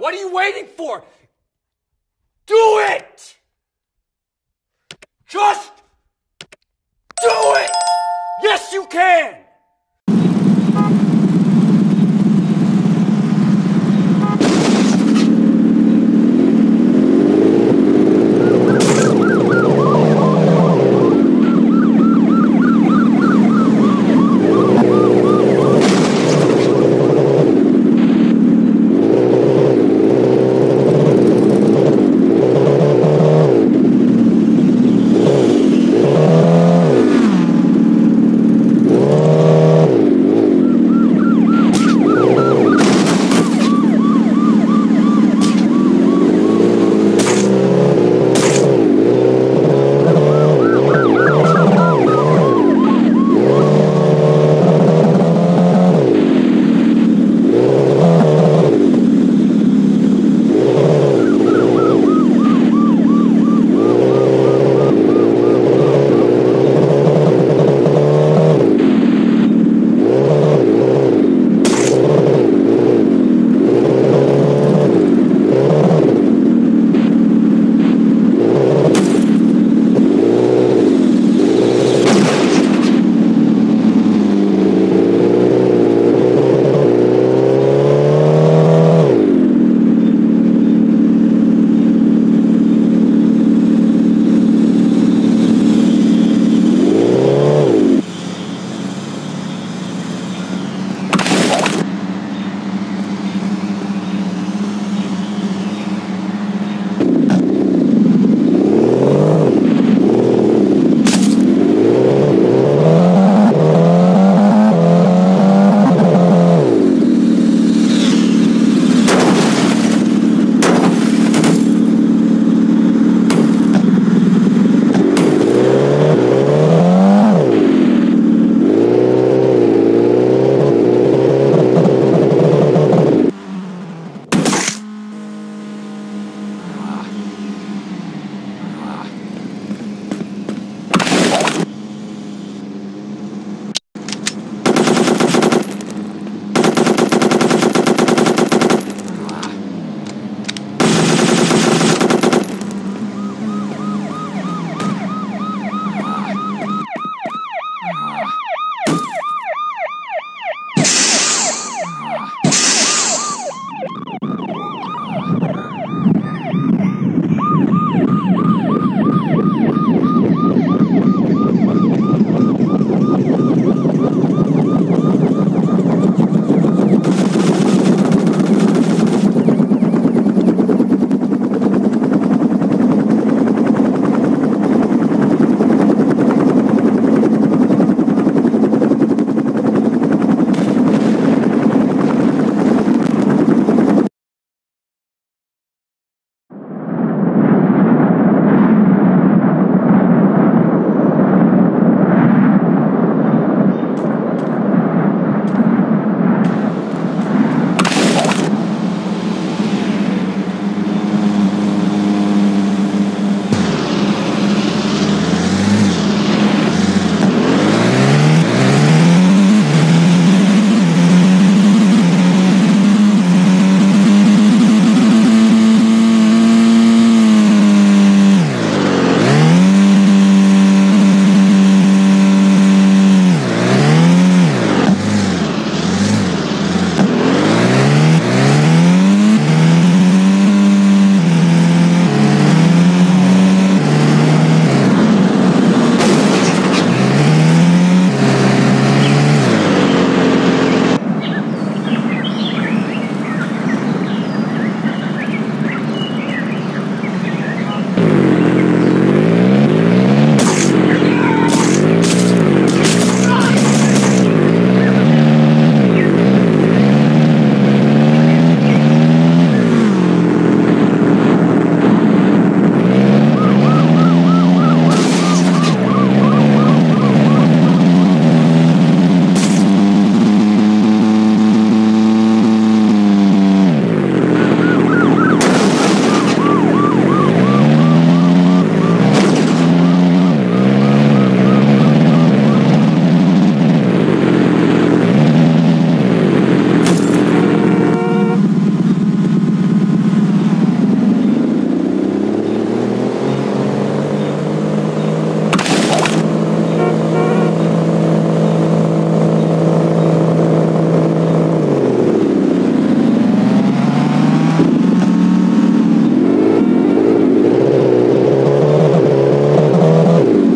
What are you waiting for? Do it! Just do it! Yes, you can!